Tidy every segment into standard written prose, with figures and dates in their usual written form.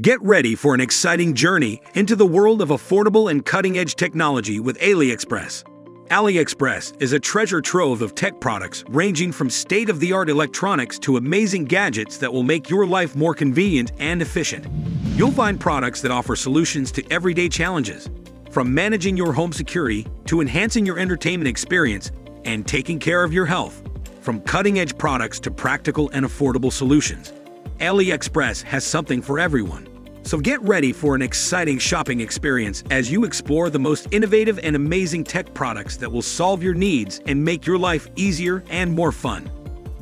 Get ready for an exciting journey into the world of affordable and cutting-edge technology with AliExpress. AliExpress is a treasure trove of tech products ranging from state-of-the-art electronics to amazing gadgets that will make your life more convenient and efficient. You'll find products that offer solutions to everyday challenges, from managing your home security to enhancing your entertainment experience and taking care of your health. From cutting-edge products to practical and affordable solutions, AliExpress has something for everyone. So get ready for an exciting shopping experience as you explore the most innovative and amazing tech products that will solve your needs and make your life easier and more fun.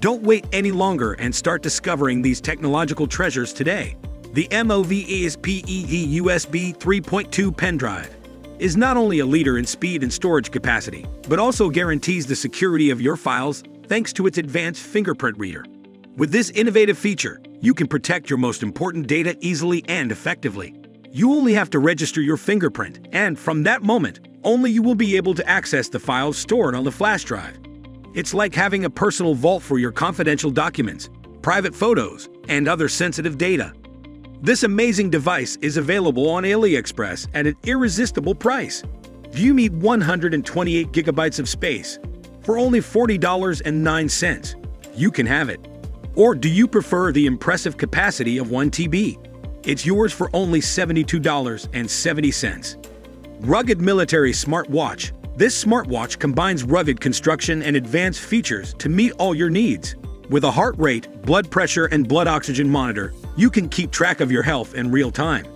Don't wait any longer and start discovering these technological treasures today. The MOVASPEE USB 3.2 pen drive is not only a leader in speed and storage capacity, but also guarantees the security of your files thanks to its advanced fingerprint reader. With this innovative feature, you can protect your most important data easily and effectively. You only have to register your fingerprint, and from that moment, only you will be able to access the files stored on the flash drive. It's like having a personal vault for your confidential documents, private photos, and other sensitive data. This amazing device is available on AliExpress at an irresistible price. You need 128 gigabytes of space. For only $40.09, you can have it. Or do you prefer the impressive capacity of 1 TB? It's yours for only $72.70. Rugged military smartwatch. This smartwatch combines rugged construction and advanced features to meet all your needs. With a heart rate, blood pressure, and blood oxygen monitor, you can keep track of your health in real time.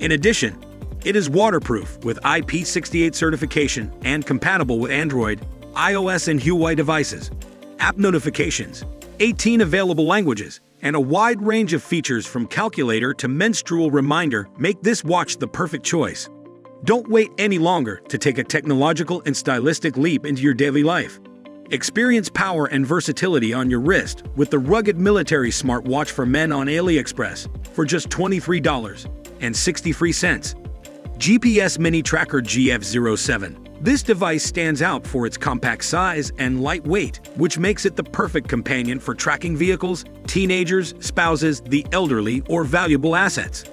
In addition, it is waterproof with IP68 certification and compatible with Android, iOS, and Huawei devices. App notifications, 18 available languages, and a wide range of features from calculator to menstrual reminder make this watch the perfect choice. Don't wait any longer to take a technological and stylistic leap into your daily life. Experience power and versatility on your wrist with the rugged military smartwatch for men on AliExpress for just $23.63. GPS Mini Tracker GEJIN X7. This device stands out for its compact size and lightweight, which makes it the perfect companion for tracking vehicles, teenagers, spouses, the elderly, or valuable assets.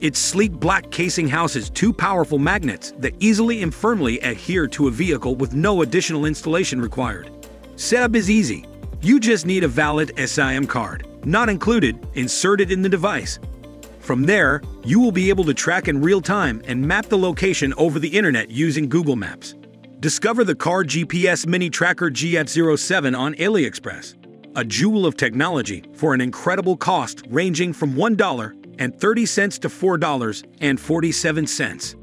Its sleek black casing houses two powerful magnets that easily and firmly adhere to a vehicle with no additional installation required. Setup is easy. You just need a valid SIM card, not included, inserted in the device. From there, you will be able to track in real time and map the location over the internet using Google Maps. Discover the Car GPS Mini Tracker GEJIN X7 on AliExpress, a jewel of technology for an incredible cost ranging from $1.30 to $4.47.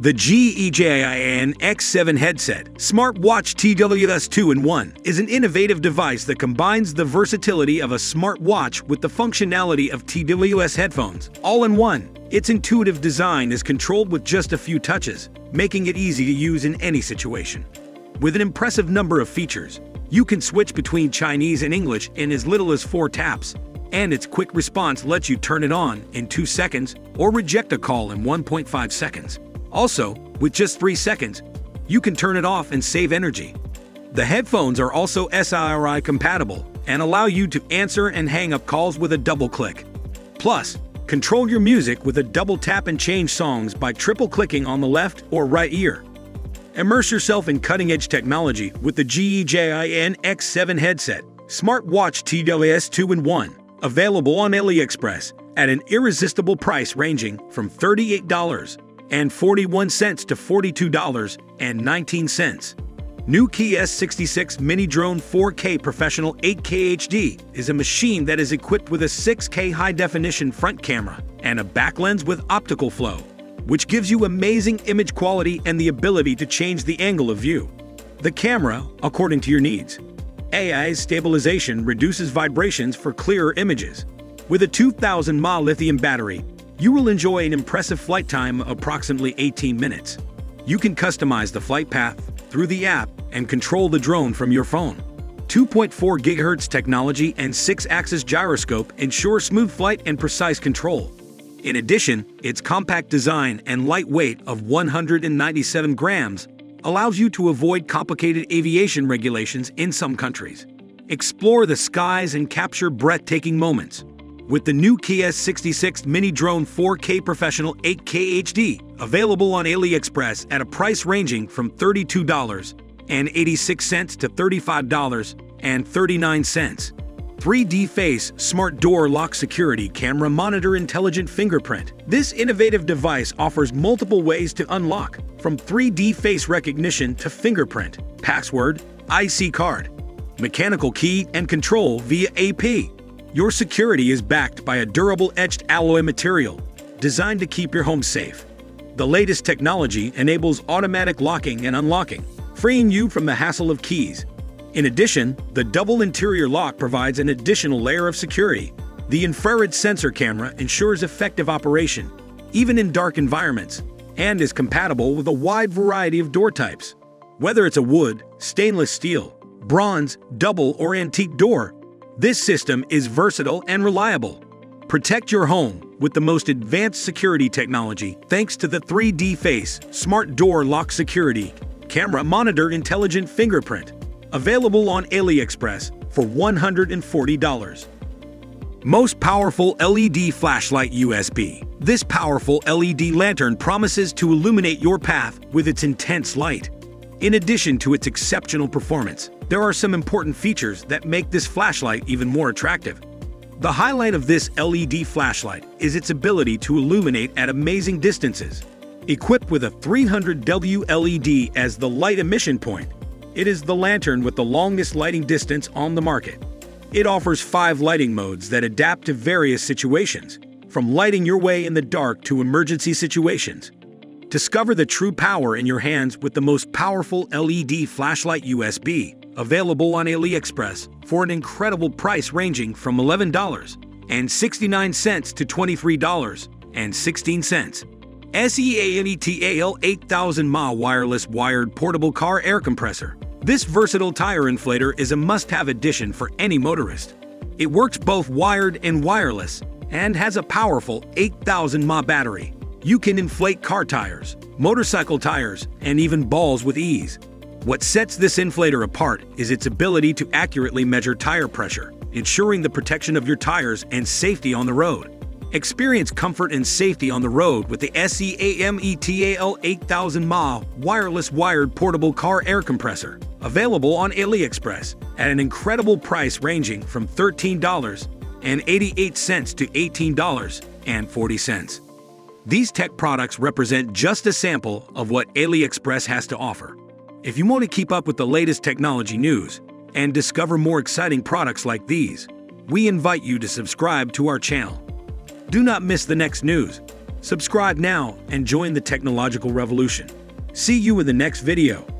The GEJIN X7 Headset Smartwatch TWS 2-in-1 is an innovative device that combines the versatility of a smartwatch with the functionality of TWS headphones, all in one. Its intuitive design is controlled with just a few touches, making it easy to use in any situation. With an impressive number of features, you can switch between Chinese and English in as little as 4 taps, and its quick response lets you turn it on in 2 seconds or reject a call in 1.5 seconds. Also, with just 3 seconds, you can turn it off and save energy. The headphones are also SIRI compatible and allow you to answer and hang up calls with a double click. Plus, control your music with a double tap and change songs by triple clicking on the left or right ear. Immerse yourself in cutting-edge technology with the GEJIN X7 headset, smartwatch TWS 2-in-1. Available on AliExpress at an irresistible price ranging from $38.41 to $42.19. NewKey S66 Mini Drone 4K Professional 8K HD is a machine that is equipped with a 6K high-definition front camera and a back lens with optical flow, which gives you amazing image quality and the ability to change the angle of view. The camera, according to your needs. AI's stabilization reduces vibrations for clearer images. With a 2000 mAh lithium battery, you will enjoy an impressive flight time of approximately 18 minutes. You can customize the flight path through the app and control the drone from your phone. 2.4 GHz technology and 6-axis gyroscope ensure smooth flight and precise control. In addition, its compact design and light weight of 197 grams allows you to avoid complicated aviation regulations in some countries. Explore the skies and capture breathtaking moments with the NewKey S66 Mini Drone 4K Professional 8K HD, available on AliExpress at a price ranging from $32.86 to $35.39. 3D Face Smart Door Lock Security Camera Monitor Intelligent Fingerprint. This innovative device offers multiple ways to unlock, from 3D face recognition to fingerprint, password, IC card, mechanical key, and control via AP. Your security is backed by a durable etched alloy material designed to keep your home safe. The latest technology enables automatic locking and unlocking, freeing you from the hassle of keys. In addition, the double interior lock provides an additional layer of security. The infrared sensor camera ensures effective operation, even in dark environments, and is compatible with a wide variety of door types. Whether it's a wood, stainless steel, bronze, double, or antique door, this system is versatile and reliable. Protect your home with the most advanced security technology thanks to the 3D Face Smart Door Lock Security Camera Monitor Intelligent Fingerprint. Available on AliExpress for $140. Most powerful LED flashlight USB. This powerful LED lantern promises to illuminate your path with its intense light. In addition to its exceptional performance, there are some important features that make this flashlight even more attractive. The highlight of this LED flashlight is its ability to illuminate at amazing distances. Equipped with a 300W LED as the light emission point, it is the lantern with the longest lighting distance on the market. It offers 5 lighting modes that adapt to various situations, from lighting your way in the dark to emergency situations. Discover the true power in your hands with the most powerful LED flashlight USB, available on AliExpress for an incredible price ranging from $11.69 to $23.16. SEANETAL 8000 mAh wireless wired portable car air compressor. This versatile tire inflator is a must-have addition for any motorist. It works both wired and wireless and has a powerful 8000 mAh battery. You can inflate car tires, motorcycle tires, and even balls with ease. What sets this inflator apart is its ability to accurately measure tire pressure, ensuring the protection of your tires and safety on the road. Experience comfort and safety on the road with the SEAMETAL 8000 mAh wireless wired portable car air compressor, available on AliExpress at an incredible price ranging from $13.88 to $18.40. These tech products represent just a sample of what AliExpress has to offer. If you want to keep up with the latest technology news and discover more exciting products like these, we invite you to subscribe to our channel. Do not miss the next news. Subscribe now and join the technological revolution. See you in the next video.